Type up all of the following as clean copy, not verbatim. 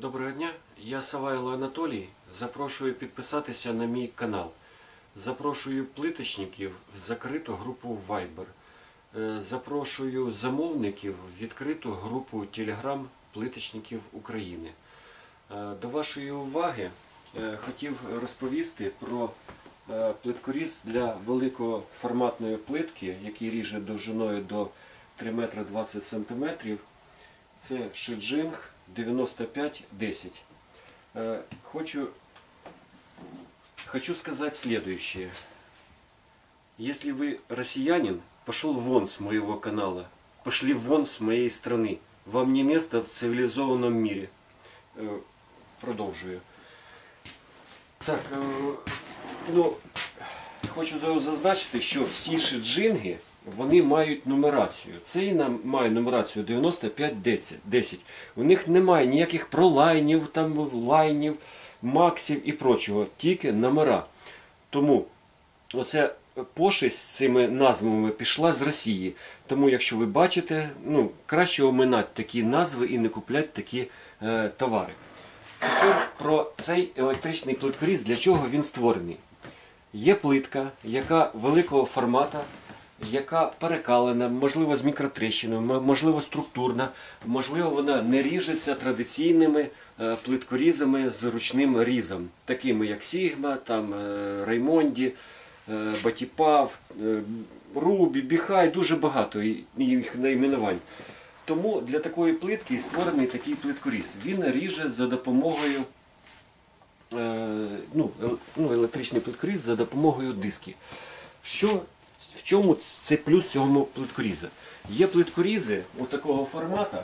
Доброго дня, я Савайло Анатолій, запрошую підписатися на мій канал. Запрошую плиточників в закриту групу Viber. Запрошую замовників в відкриту групу Telegram плиточників України. До вашої уваги хотів розповісти про плиткоріз для великоформатної плитки, який ріже довжиною до 3,20 м. Це Шиджинг 9510. Хочу сказать следующее. Если вы россиянин, пошел вон с моего канала. Пошли вон с моей страны. Вам не место в цивилизованном мире. Продолжу. Так, хочу зазначити, що всі шиджинги, вони мають нумерацію. Цей має нумерацію 9510. У них немає ніяких пролайнів, там, лайнів, максів і прочого. Тільки номера. Тому оця пошесть з цими назвами пішла з Росії. Тому, якщо ви бачите, краще оминати такі назви і не купляти такі товари. Про цей електричний плиткоріз, для чого він створений. Є плитка, яка великого формату, яка перекалена, можливо з мікротрещиною, можливо структурна, можливо вона не ріжеться традиційними плиткорізами з ручним різом, такими як Сігма, Раймонді, Батіпав, Рубі, Біхай, дуже багато їх найменувань. Тому для такої плитки створений такий плиткоріз. Він ріже за допомогою електричний плиткоріз за допомогою диски. В чому це плюс цього плиткоріза? Є плиткорізи такого формату,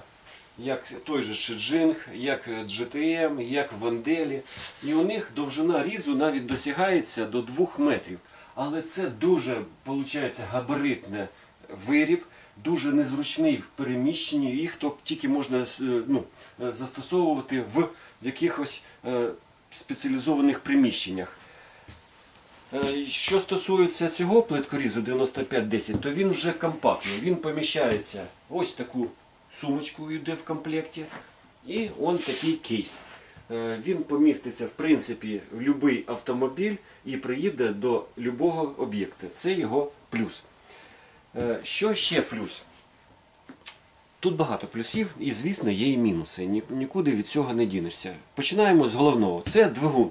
як той же Шиджинг, як GTM, як Ванделі. І у них довжина різу навіть досягається до 2 метрів. Але це дуже, виходить, габаритний виріб, дуже незручний в переміщенні. Їх тільки можна застосовувати в якихось спеціалізованих приміщеннях. Що стосується цього плиткорізу 9510, то він вже компактний. Він поміщається ось таку сумочку, йде в комплекті, і он такий кейс. Він поміститься, в принципі, в будь-який автомобіль і приїде до будь-якого об'єкта. Це його плюс. Що ще плюс? Тут багато плюсів і, звісно, є і мінуси. Нікуди від цього не дінешся. Починаємо з головного. Це двигун.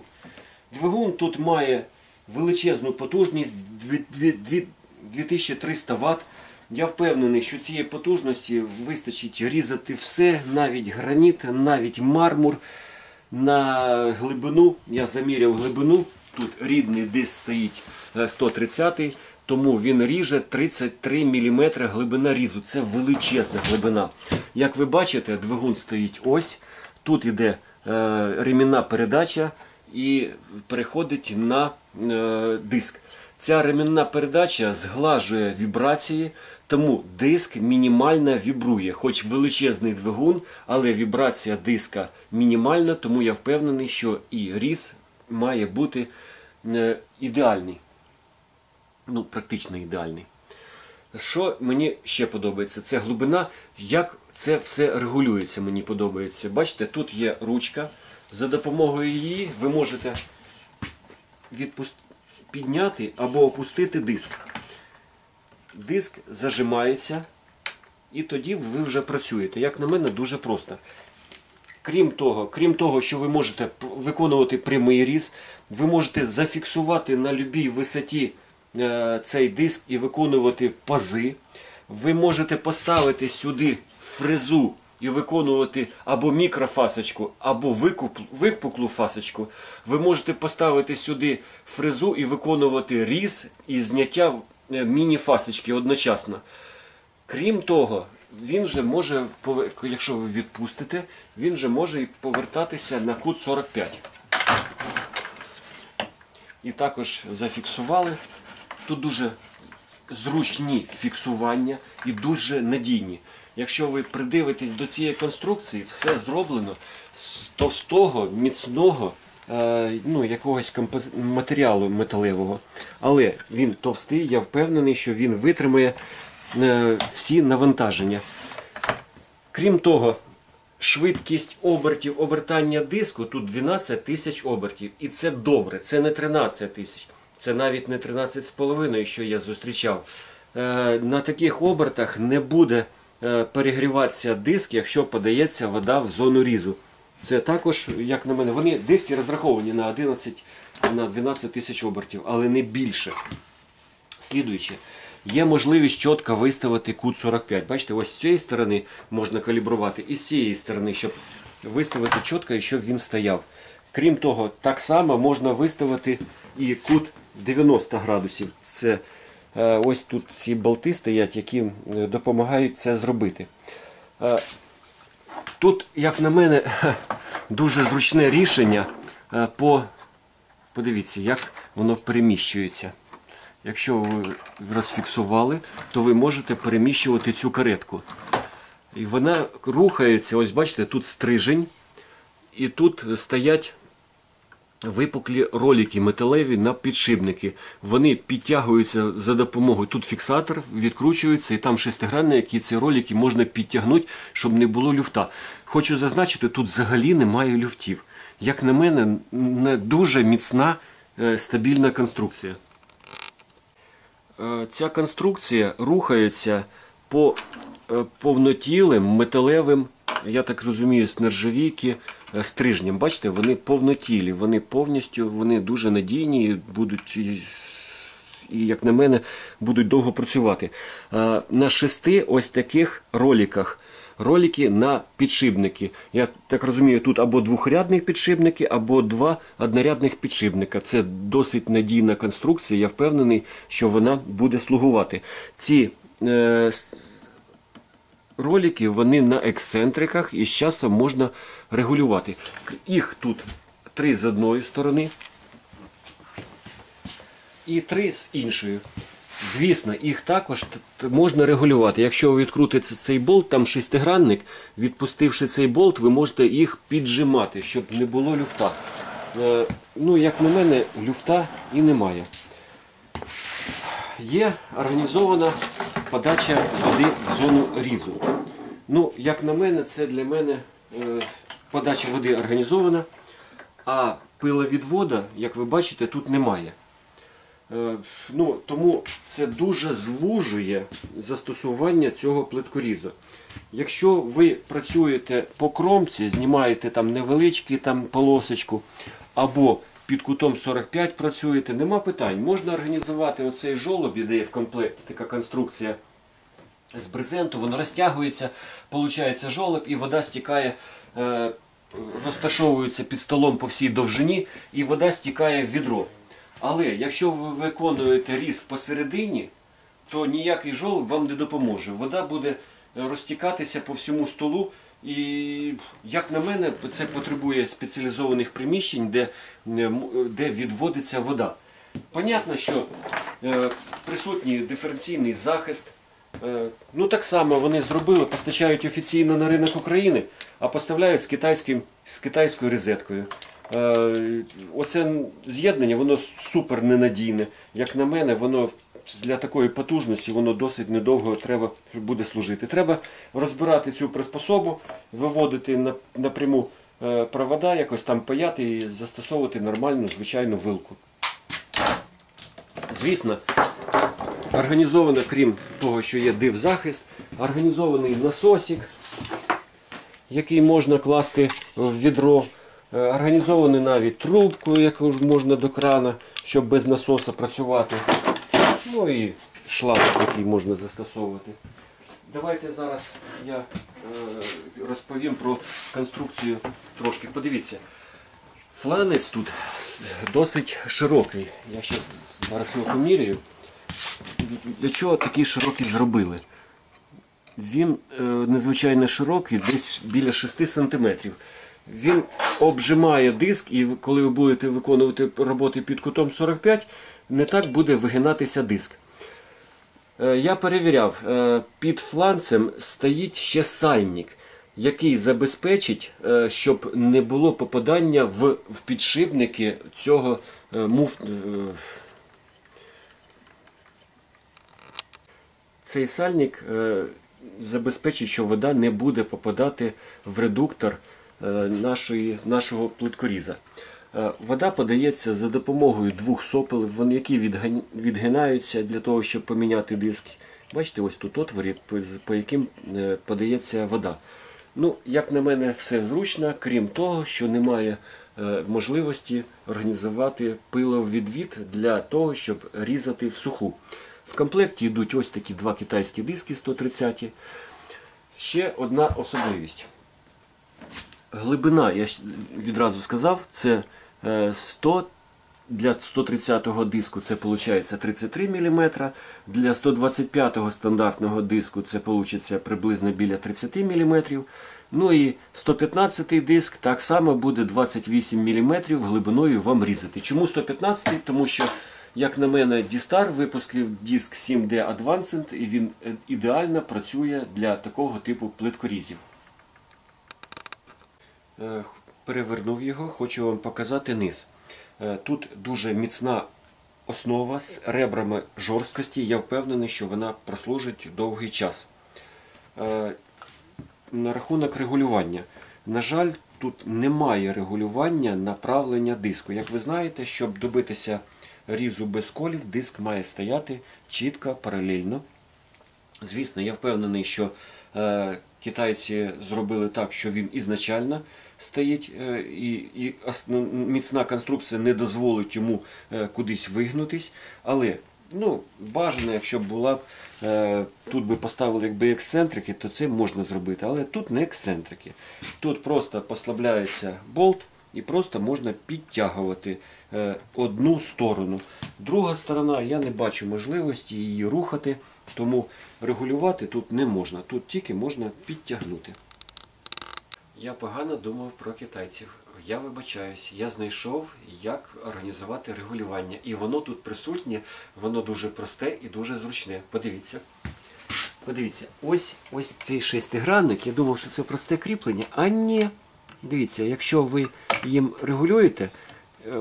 Двигун тут має величезну потужність 2300 Вт. Я впевнений, що цієї потужності вистачить різати все, навіть граніт, навіть мармур. На глибину, я заміряв глибину, тут рідний диск стоїть 130-й, тому він ріже 33 мм глибина різу. Це величезна глибина. Як ви бачите, двигун стоїть ось, тут йде ремінна передача і переходить на диск. Ця ремінна передача зглажує вібрації, тому диск мінімально вібрує. Хоч величезний двигун, але вібрація диска мінімальна, тому я впевнений, що і різ має бути ідеальний. Практично ідеальний. Що мені ще подобається? Це глибина, як це все регулюється, мені подобається. Бачите, тут є ручка. За допомогою її ви можете підняти або опустити диск. Диск зажимається, і тоді ви вже працюєте. Як на мене, дуже просто. Крім того, що ви можете виконувати прямий різ, ви можете зафіксувати на будь-якій висоті цей диск і виконувати пази. Ви можете поставити сюди фрезу і виконувати або мікрофасочку, або випуклу фасочку. Ви можете поставити сюди фрезу і виконувати різ і зняття міні-фасочки одночасно. Крім того, він же може, якщо ви відпустите, він же може повертатися на кут 45. І також зафіксували. Тут дуже зручні фіксування і дуже надійні. Якщо ви придивитесь до цієї конструкції, все зроблено з товстого, міцного якогось матеріалу металевого. Але він товстий, я впевнений, що він витримає всі навантаження. Крім того, швидкість обертів обертання диску тут 12 тисяч обертів. І це добре, це не 13 тисяч. Це навіть не 13,5, що я зустрічав. На таких обертах не буде перегріватися диск, якщо подається вода в зону різу. Це також, як на мене, вони, диски розраховані на 12 тисяч обертів, але не більше. Слідуюче, є можливість чітко виставити кут 45. Бачите, ось з цієї сторони можна калібрувати і з цієї сторони, щоб виставити чітко і щоб він стояв. Крім того, так само можна виставити і кут 90 градусів. Це ось тут ці болти стоять, які допомагають це зробити. Тут, як на мене, дуже зручне рішення по... Подивіться, як воно переміщується. Якщо ви розфіксували, то ви можете переміщувати цю каретку. І вона рухається, ось бачите, тут стрижень. І тут стоять випуклі ролики металеві на підшипники. Вони підтягуються за допомогою. Тут фіксатор відкручується і там шестигранний, які ці ролики можна підтягнути, щоб не було люфта. Хочу зазначити, тут взагалі немає люфтів. Як на мене, не дуже міцна, стабільна конструкція. Ця конструкція рухається по повнотілим металевим, я так розумію, з нержавійки, стрижням. Бачите, вони повнотілі, вони повністю, вони дуже надійні і будуть, і як на мене, будуть довго працювати. На 6 ось таких роликах. Ролики на підшипники. Я так розумію, тут або двохрядні підшипники, або два однорядних підшипника. Це досить надійна конструкція, я впевнений, що вона буде слугувати. Ці ролики, вони на ексцентриках і з часом можна регулювати. Їх тут 3 з одної сторони і 3 з іншої. Звісно, їх також можна регулювати. Якщо ви відкрутите цей болт, там шестигранник, відпустивши цей болт, ви можете їх піджимати, щоб не було люфта. Ну, як на мене, люфта і немає. Є організована подача води в зону різу. Ну, як на мене, це для мене подача води організована, а пиловідвода, як ви бачите, тут немає. Ну, тому це дуже звужує застосування цього плиткорізу. Якщо ви працюєте по кромці, знімаєте там невеличкі полосочку, або під кутом 45 працюєте, нема питань. Можна організувати оцей жолоб, де є в комплекті така конструкція з брезенту, воно розтягується, виходить жолоб і вода стікає, розташовується під столом по всій довжині і вода стікає в відро. Але якщо ви виконуєте різ посередині, то ніякий жолоб вам не допоможе. Вода буде розтікатися по всьому столу. І, як на мене, це потребує спеціалізованих приміщень, де відводиться вода. Понятно, що присутній диференційний захист. Ну, так само вони зробили, постачають офіційно на ринок України, а поставляють з китайською розеткою. Оце з'єднання, воно супер ненадійне. Як на мене, воно для такої потужності, воно досить недовго треба буде служити. Треба розбирати цю приспособу, виводити напряму провода, якось там паяти і застосовувати нормальну, звичайну вилку. Звісно, організовано, крім того, що є дивзахист, організований насосик, який можна класти в відро. Організовані навіть трубку, яку можна до крана, щоб без насоса працювати. Ну і шланг, який можна застосовувати. Давайте зараз я розповім про конструкцію трошки. Подивіться, фланець тут досить широкий. Я зараз його поміряю. Для чого такий широкий зробили? Він незвичайно широкий, десь біля 6 см. Він обжимає диск, і коли ви будете виконувати роботи під кутом 45, не так буде вигинатися диск. Я перевіряв, під фланцем стоїть ще сальник, який забезпечить, щоб не було попадання в підшипники цього муфта. Цей сальник забезпечить, що вода не буде попадати в редуктор нашого плиткоріза. Вода подається за допомогою двох сопел, які відгинаються для того, щоб поміняти диск. Бачите, ось тут отвори, по яким подається вода. Ну, як на мене, все зручно, крім того, що немає можливості організувати пиловідвід для того, щоб різати в суху. В комплекті йдуть ось такі два китайські диски 130. Ще одна особливість. Глибина, я відразу сказав, це 100, для 130-го диску це виходить 33 мм, для 125-го стандартного диску це виходить приблизно біля 30 мм, ну і 115-й диск так само буде 28 мм глибиною вам різати. Чому 115-й? Тому що, як на мене, Distar випускав диск 7D Advanced і він ідеально працює для такого типу плиткорізів. Перевернув його, хочу вам показати низ. Тут дуже міцна основа з ребрами жорсткості, я впевнений, що вона прослужить довгий час. На рахунок регулювання. На жаль, тут немає регулювання направлення диску. Як ви знаєте, щоб добитися різу без колів, диск має стояти чітко, паралельно. Звісно, я впевнений, що китайці зробили так, що він ізначально стоїть, і міцна конструкція не дозволить йому кудись вигнутись. Але ну, бажано, якщо б була, тут би поставили якби ексцентрики, то це можна зробити. Але тут не ексцентрики. Тут просто послабляється болт і просто можна підтягувати одну сторону. Друга сторона, я не бачу можливості її рухати. Тому регулювати тут не можна, тут тільки можна підтягнути. Я погано думав про китайців. Я вибачаюсь, я знайшов, як організувати регулювання. І воно тут присутнє, воно дуже просте і дуже зручне. Подивіться. Подивіться, ось цей шестигранник, я думав, що це просте кріплення, а ні. Дивіться, якщо ви їм регулюєте,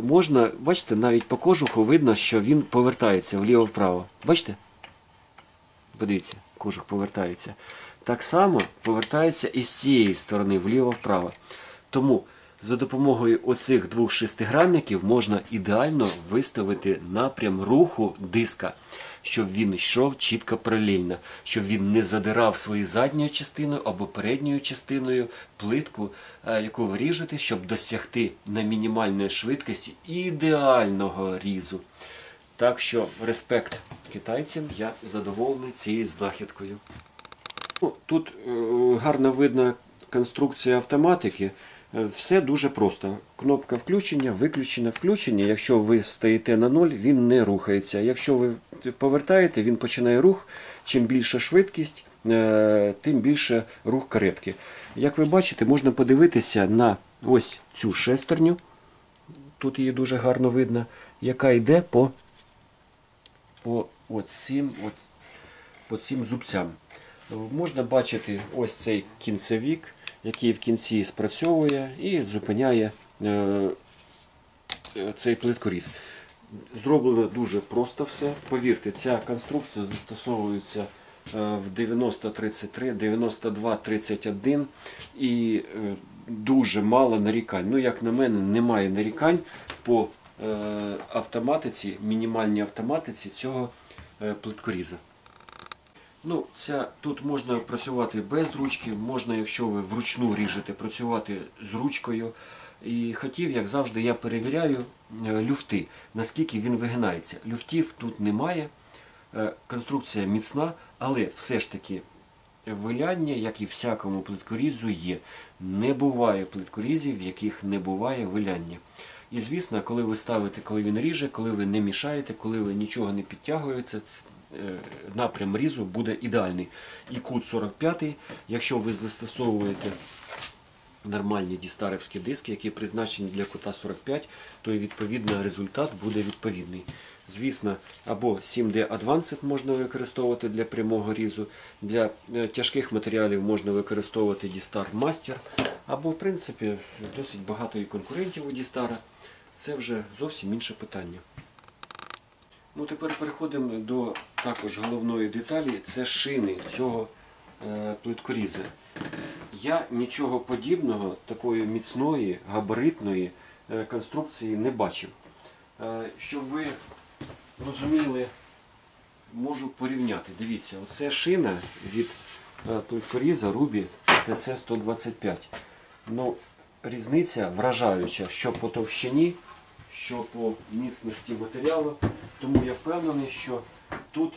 можна, бачите, навіть по кожуху видно, що він повертається вліво-вправо. Бачите? Подивіться, кожух повертається. Так само повертається і з цієї сторони, вліво-вправо. Тому за допомогою оцих двох шестигранників можна ідеально виставити напрям руху диска, щоб він йшов чітко паралельно, щоб він не задирав свою задньою частиною або передньою частиною плитку, яку ви ріжете, щоб досягти на мінімальній швидкості ідеального різу. Так що, респект китайцям, я задоволений цією знахідкою. Ну, тут гарно видно конструкція автоматики. Все дуже просто. Кнопка включення, виключення, включення. Якщо ви стоїте на 0, він не рухається. Якщо ви повертаєте, він починає рух. Чим більша швидкість, тим більше рух каретки. Як ви бачите, можна подивитися на ось цю шестерню. Тут її дуже гарно видно, яка йде по цим зубцям. Можна бачити ось цей кінцевік, який в кінці спрацьовує і зупиняє цей плиткоріз. Зроблено дуже просто все. Повірте, ця конструкція застосовується в 9033, 9231 і дуже мало нарікань. Ну, як на мене, немає нарікань по автоматиці, мінімальній автоматиці цього плиткоріза. Ну, тут можна працювати без ручки, можна, якщо ви вручну ріжете, працювати з ручкою. І хотів, як завжди, я перевіряю люфти, наскільки він вигинається. Люфтів тут немає, конструкція міцна, але все ж таки виляння, як і всякому плиткорізу, є. Не буває плиткорізів, в яких не буває виляння. І звісно, коли ви ставите, коли він ріже, коли ви не мішаєте, коли ви нічого не підтягуєте, напрям різу буде ідеальний. І кут 45, якщо ви застосовуєте нормальні дістарівські диски, які призначені для кута 45, то і відповідно результат буде відповідний. Звісно, або 7D Advanced можна використовувати для прямого різу, для тяжких матеріалів можна використовувати Distar Master, або в принципі досить багато і конкурентів у Distar. Це вже зовсім інше питання. Ну, тепер переходимо до також головної деталі, це шини цього плиткорізи. Я нічого подібного, такої міцної, габаритної конструкції не бачив. Щоб ви розуміли, можу порівняти. Дивіться, оце шина від плиткоріза Рубі ТС-125. Ну, різниця вражаюча, що по товщині, що по міцності матеріалу. Тому я впевнений, що тут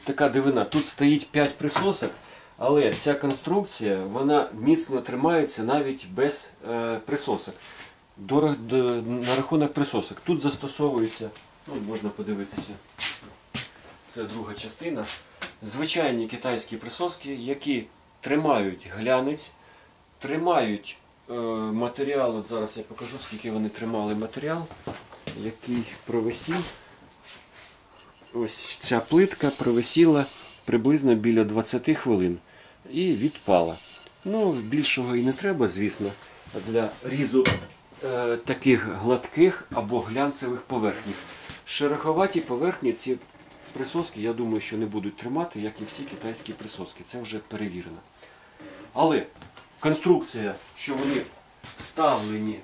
така дивина. Тут стоїть 5 присосок, але ця конструкція, вона міцно тримається навіть без присосок. На рахунок присосок. Тут застосовується, ну, можна подивитися, це друга частина. Звичайні китайські присоски, які тримають глянець, тримають матеріал. От зараз я покажу, скільки вони тримали матеріал, який провисів. Ось ця плитка провисіла приблизно біля 20 хвилин і відпала. Ну, більшого і не треба, звісно, для різу таких гладких або глянцевих поверхній. Шероховаті поверхні ці присоски, я думаю, що не будуть тримати, як і всі китайські присоски. Це вже перевірено. Але конструкція, що вони вставлені,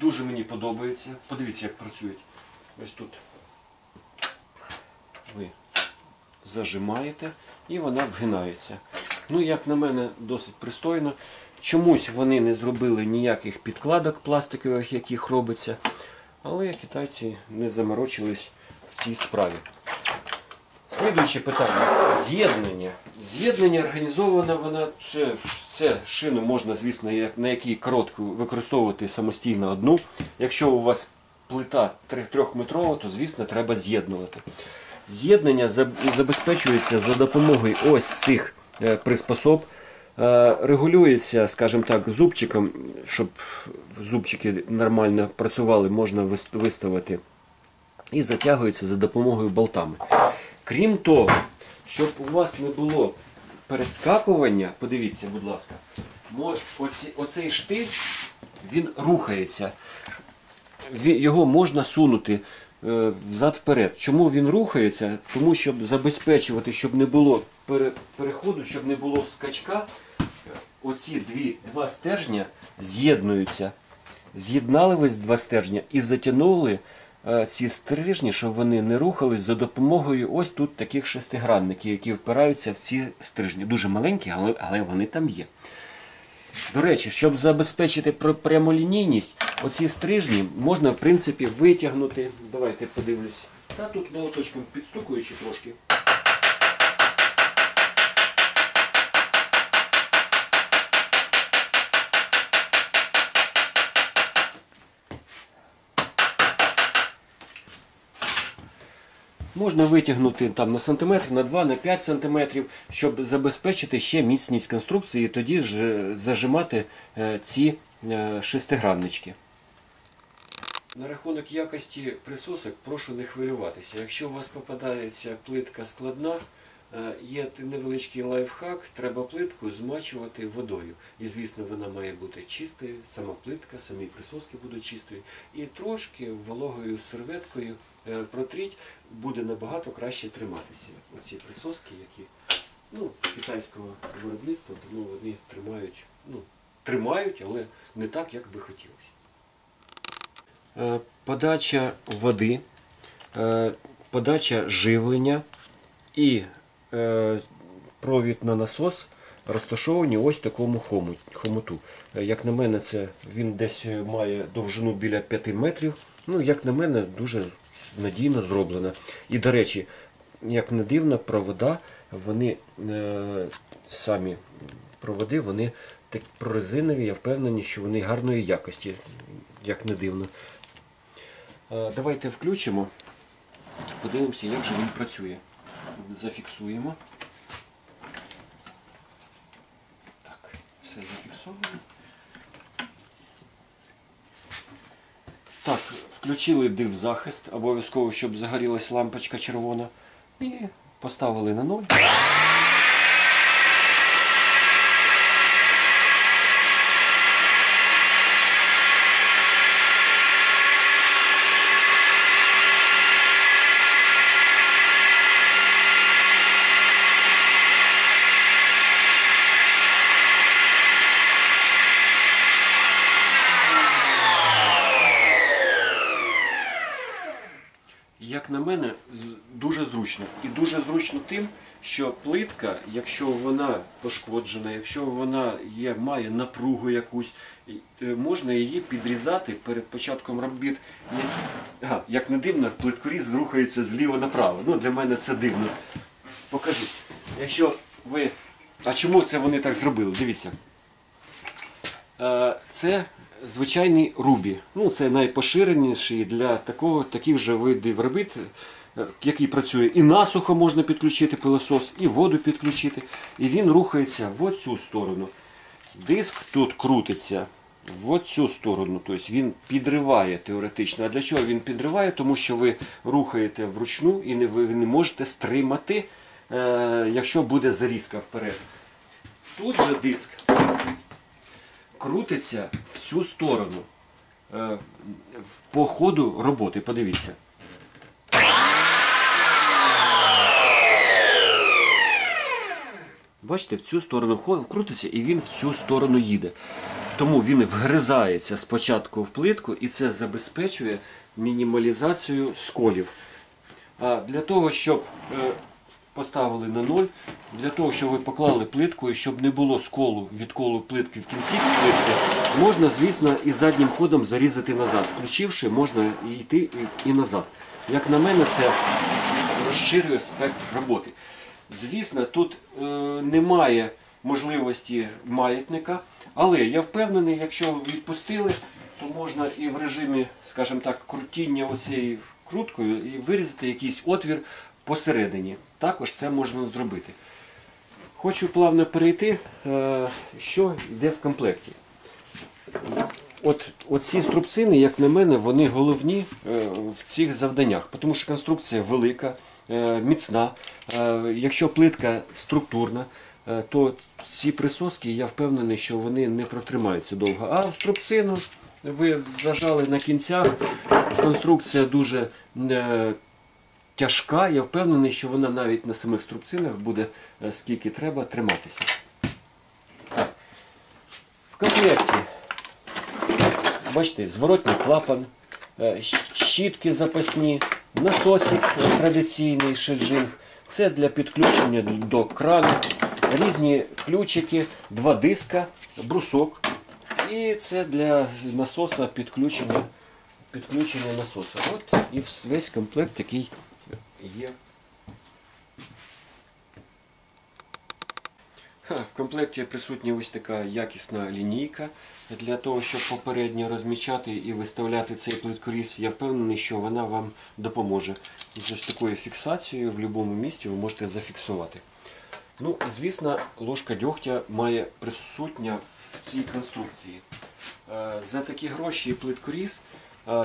дуже мені подобається. Подивіться, як працюють. Ось тут ви зажимаєте і вона вгинається. Ну, як на мене, досить пристойно. Чомусь вони не зробили ніяких підкладок пластикових, яких робиться. Але китайці не заморочились в цій справі. Слідуюче питання. З'єднання. З'єднання організована вона, це шину можна, звісно, на якій коротку використовувати самостійно одну. Якщо у вас плита 3-метрова, то, звісно, треба з'єднувати. З'єднання забезпечується за допомогою ось цих приспособ. Регулюється, скажімо так, зубчиком, щоб зубчики нормально працювали, можна виставити. І затягується за допомогою болтами. Крім того, щоб у вас не було перескакування, подивіться, будь ласка, оцей штиль, він рухається. Його можна сунути взад-вперед. Чому він рухається? Тому, щоб забезпечувати, щоб не було переходу, щоб не було скачка, оці два стержня з'єднуються. З'єднали ось два стержня і затягнули ці стрижні, щоб вони не рухались, за допомогою ось тут таких шестигранників, які впираються в ці стрижні. Дуже маленькі, але вони там є. До речі, щоб забезпечити прямолінійність, оці стрижні можна, в принципі, витягнути. Давайте подивлюсь. Та тут молоточком підстукуючи трошки. Можна витягнути там на сантиметр, на 2, на 5 сантиметрів, щоб забезпечити ще міцність конструкції, і тоді ж зажимати ці шестиграннички. На рахунок якості присосок прошу не хвилюватися. Якщо у вас попадається плитка складна, є невеличкий лайфхак, треба плитку змачувати водою. І, звісно, вона має бути чистою, сама плитка, самі присоски будуть чистою. І трошки вологою серветкою протріть, буде набагато краще триматися. Оці присоски, які, ну, китайського виробництва, тому вони тримають, ну, але не так, як би хотілося. Подача води, подача живлення і провід на насос розташовані ось в такому хомуту. Як на мене, він десь має довжину біля 5 метрів. Ну, як на мене, дуже надійно зроблено. І, до речі, як не дивно, провода, вони самі проводи, вони так прорезинові, я впевнений, що вони гарної якості, як не дивно. Давайте включимо, подивимося, як же він працює. Зафіксуємо. Так, все зафіксовано. Так, включили дивзахист, обов'язково, щоб загорілась лампочка червона. І поставили на 0. як на мене, дуже зручно. І дуже зручно тим, що плитка, якщо вона пошкоджена, якщо вона є, має напругу якусь, можна її підрізати перед початком робіт. Як не дивно, плиткоріз рухається зліва направо. Ну, для мене це дивно. Покажіть. Якщо ви... А чому це вони так зробили? Дивіться. Це звичайний рубі. Ну, це найпоширеніший для таких же видів робіт, який працює. І насухо можна підключити пилосос, і воду підключити. І він рухається в оцю сторону. Диск тут крутиться в оцю сторону. Тобто він підриває теоретично. А для чого він підриває? Тому що ви рухаєте вручну і ви не можете стримати, якщо буде зарізка вперед. Тут же диск крутиться в цю сторону по ходу роботи. Подивіться. Бачите, в цю сторону крутиться і він в цю сторону їде. Тому він вгризається спочатку в плитку і це забезпечує мінімалізацію сколів. А для того, щоб поставили на ноль, для того, щоб ви поклали плитку і щоб не було сколу, відколу плитки в кінці плитки, можна, звісно, і заднім ходом зарізати назад. Включивши, можна йти і назад. Як на мене, це розширює спектр роботи. Звісно, тут немає можливості маятника, але я впевнений, якщо відпустили, то можна і в режимі, скажімо так, крутіння оцією круткою і вирізати якийсь отвір посередині. Також це можна зробити. Хочу плавно перейти, що йде в комплекті. От ці струбцини, як на мене, вони головні в цих завданнях, тому що конструкція велика, міцна. Якщо плитка структурна, то ці присоски, я впевнений, що вони не протримаються довго. А струбцину ви зажали на кінцях, конструкція дуже тяжка, я впевнений, що вона навіть на самих струбцинах буде скільки треба триматися. Так. В комплекті, бачите, зворотний клапан, щітки запасні, насосик традиційний Shijing. Це для підключення до крану, різні ключики, два диска, брусок. І це для насоса підключення насоса. От і весь комплект, який є. В комплекті присутня ось така якісна лінійка для того, щоб попередньо розмічати і виставляти цей плиткоріз. Я впевнений, що вона вам допоможе. З ось такою фіксацією в будь-якому місці ви можете зафіксувати. Ну і звісно, ложка дьогтя має присутня в цій конструкції. За такі гроші плиткоріз,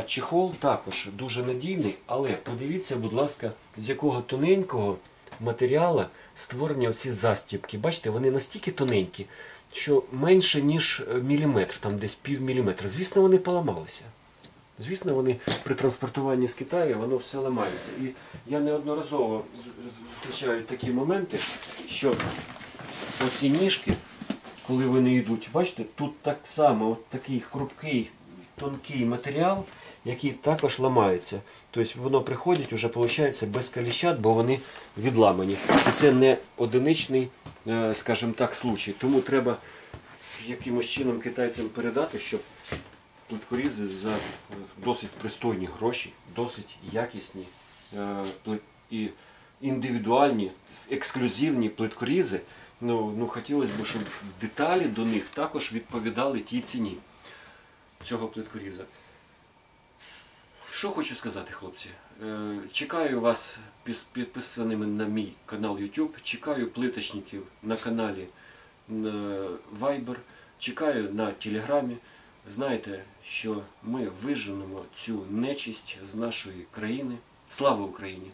чехол також дуже надійний, але подивіться, будь ласка, з якого тоненького матеріалу створені оці застібки. Бачите, вони настільки тоненькі, що менше ніж міліметр, там десь пів міліметра. Звісно, вони поламалися. Звісно, вони при транспортуванні з Китаю, воно все ламається. І я неодноразово зустрічаю такі моменти, що оці ніжки, коли вони йдуть, бачите, тут так само от такий хрупкий, тонкий матеріал, який також ламається. Тобто воно приходить, вже виходить без коліщат, бо вони відламані. І це не одиничний, скажімо так, случай. Тому треба якимось чином китайцям передати, щоб плиткорізи за досить пристойні гроші, досить якісні і індивідуальні, ексклюзивні плиткорізи. Ну, хотілося б, щоб в деталі до них також відповідали тій ціні цього плиткоріза. Що хочу сказати, хлопці? Чекаю вас підписаними на мій канал YouTube, чекаю плиточників на каналі Viber, чекаю на Телеграмі. Знайте, що ми виженемо цю нечисть з нашої країни. Слава Україні!